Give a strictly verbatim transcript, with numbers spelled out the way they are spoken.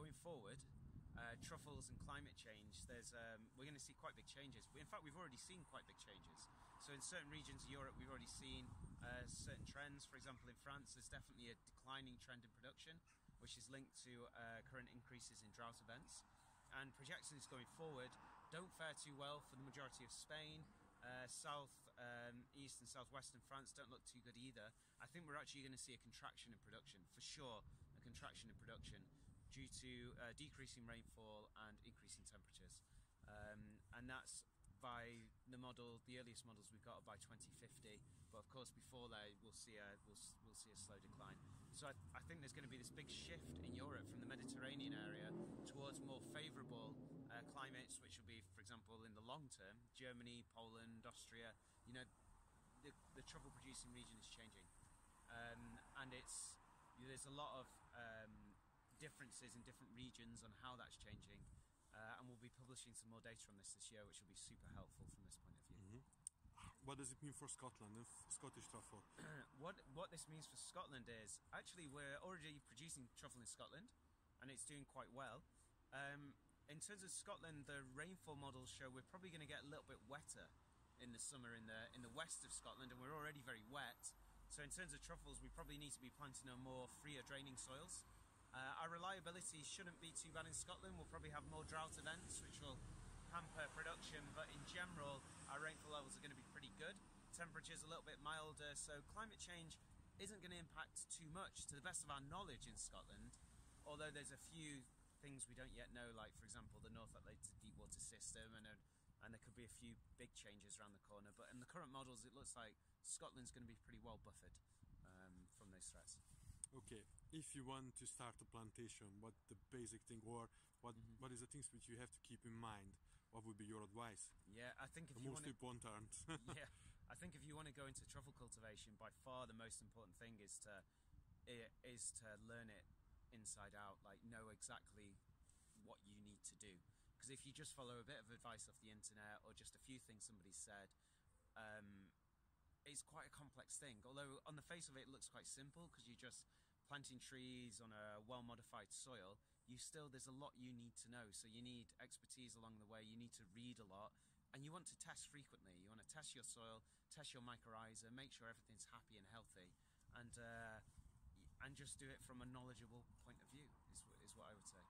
going forward, uh, truffles and climate change, there's um, we're going to see quite big changes. In fact, we've already seen quite big changes. So in certain regions of Europe, we've already seen uh, certain trends. For example, in France, there's definitely a declining trend in production, which is linked to uh, current increases in drought events. And projections going forward don't fare too well for the majority of Spain. Uh, south, um, east and southwestern France don't look too good either. I think we're actually going to see a contraction in production, for sure, a contraction in production due to uh, decreasing rainfall and increasing temperatures. Um, and that's by the model, the earliest models we've got are by twenty fifty, but of course before that we'll see a, we'll, we'll see a slow decline. So I, I think there's going to be this big shift in Europe from the Mediterranean area towards more favourable uh, climates, which will be, for example, in the long term, Germany, Poland, Austria. You know, the, the truffle producing region is changing, um, and it's there's a lot of um, differences in different regions on how that's changing. Uh, and we'll be publishing some more data on this this year, which will be super helpful from this point of view. Mm-hmm. What does it mean for Scotland, if Scottish truffle? what, what this means for Scotland is, actually we're already producing truffle in Scotland, and it's doing quite well. Um, in terms of Scotland, the rainfall models show we're probably going to get a little bit wetter in the summer in the, in the west of Scotland, and we're already very wet. So in terms of truffles, we probably need to be planting on more freer draining soils. Uh, our reliability shouldn't be too bad in Scotland. We'll probably have more drought events, which will hamper production, but in general, our rainfall levels are going to be pretty good. Temperatures a little bit milder, so climate change isn't going to impact too much, to the best of our knowledge, in Scotland, although there's a few things we don't yet know, like, for example, the North Atlantic deep water system, and, a, and there could be a few big changes around the corner, but in the current models, it looks like Scotland's going to be pretty well buffered um, from those threats. Okay, if you want to start a plantation, what the basic thing, or what mm-hmm. what is the things which you have to keep in mind? What would be your advice? Yeah, I think if the you most wanna, important. yeah, I think if you want to go into truffle cultivation, by far the most important thing is to is to learn it inside out, like know exactly what you need to do. Because if you just follow a bit of advice off the internet or just a few things somebody said, um, it's quite a complex thing, although on the face of it, it looks quite simple because you're just planting trees on a well-modified soil. You still, there's a lot you need to know, so you need expertise along the way, you need to read a lot, and you want to test frequently. You want to test your soil, test your mycorrhiza, make sure everything's happy and healthy, and, uh, and just do it from a knowledgeable point of view, is, is what I would say.